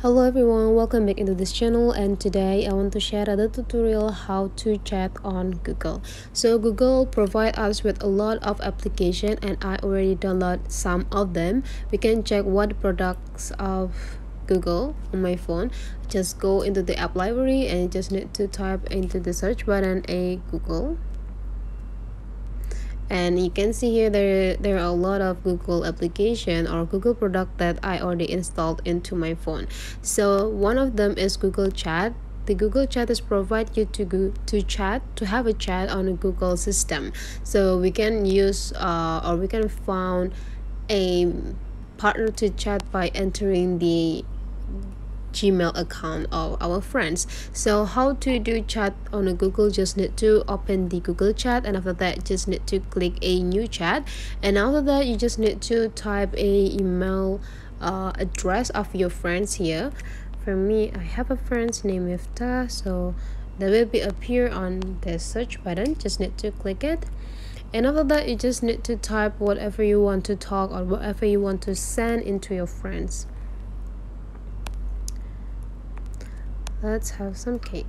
Hello everyone, welcome back into this channel, and today I want to share another tutorial how to chat on Google. So Google provide us with a lot of application, and I already download some of them. We can check what products of Google on my phone. Just go into the app library and you just need to type into the search button a Google. And you can see here there are a lot of Google application or Google product that I already installed into my phone. So one of them is Google Chat. The Google Chat is provide you to have a chat on a Google system. So we can use or we can found a partner to chat by entering the Gmail account of our friends. So how to do chat on a Google, just need to open the Google Chat, and after that just need to click a new chat, and after that you just need to type a email address of your friends here. For me, I have a friend's name Miftah, so that will be appear on the search button. Just need to click it, and after that you just need to type whatever you want to talk or whatever you want to send into your friends. Let's have some cake.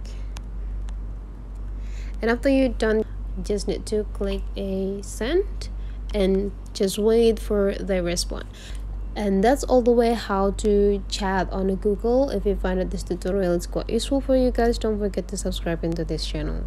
And after you're done, just need to click a send and just wait for the response. And that's all the way how to chat on Google. If you find that this tutorial is quite useful for you guys, don't forget to subscribe into this channel.